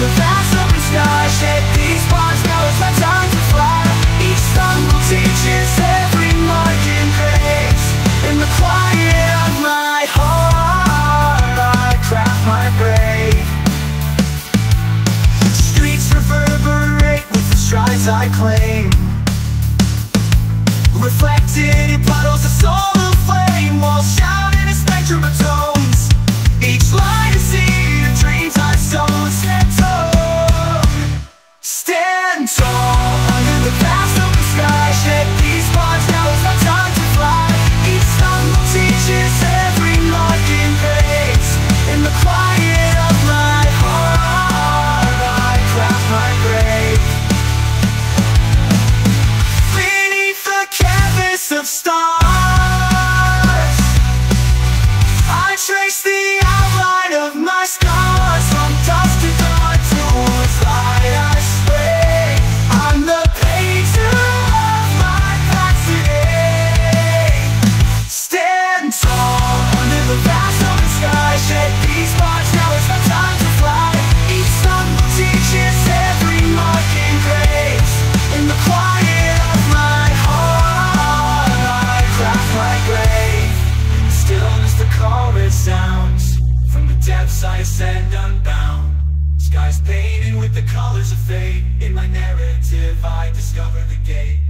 the vast open sky shape these bonds, now it's my time to fly. Each sun will teach its every mark in grace. In the quiet of my heart, I craft my brave. Streets reverberate with the strides I claim, reflected in puddles of soul and flame, while shouting a spectrum of tones. Each line is seen in dreams I've stolen. Stand tall, stand tall under the vast open sky. Shed these bonds, now it's my time to fly. Each sun will teach us every mark in grace. In the quiet of my heart, I craft my grave. Of stars, I trace the outline of my scars. From dusk to dawn, towards light I stray. I'm the painter of my past today. Stand tall under the vast open sky. Shed these bonds, now it's my time to fly. Each sun will teach us every mark in grace. In the quiet sounds from the depths I ascend unbound. Skies painted with the colors of fate. In my narrative I discover the gate.